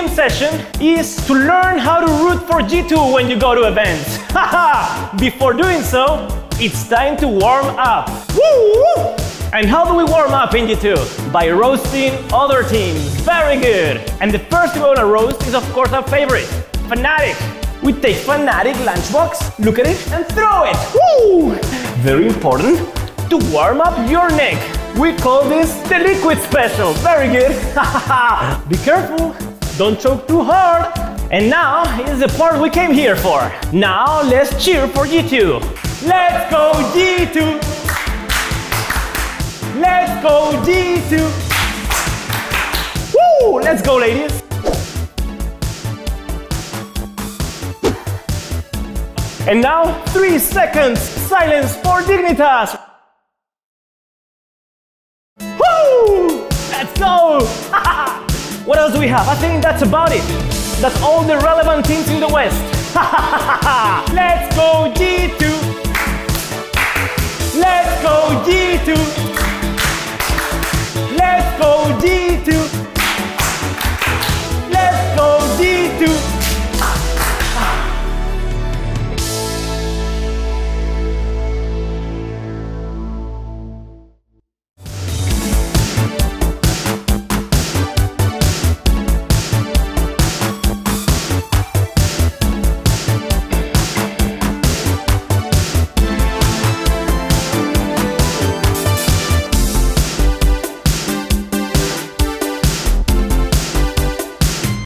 gym session is to learn how to root for G2 when you go to events. Before doing so, it's time to warm up. Woo! And how do we warm up in G2? By roasting other teams. Very good. And the first we want to roast is of course our favorite, Fnatic. We take Fnatic lunchbox, look at it and throw it. Woo! Very important to warm up your neck. We call this the liquid special. Very good. Be careful, don't choke too hard. And now is the part we came here for. Now let's cheer for G2. Let's go G2. Let's go G2. Woo! Let's go, ladies. And now 3 seconds silence for Dignitas. Woo! Let's go. What else do we have? I think that's about it. That's all the relevant teams in the West. Let's go G2. Let's go G2. Let's go G2.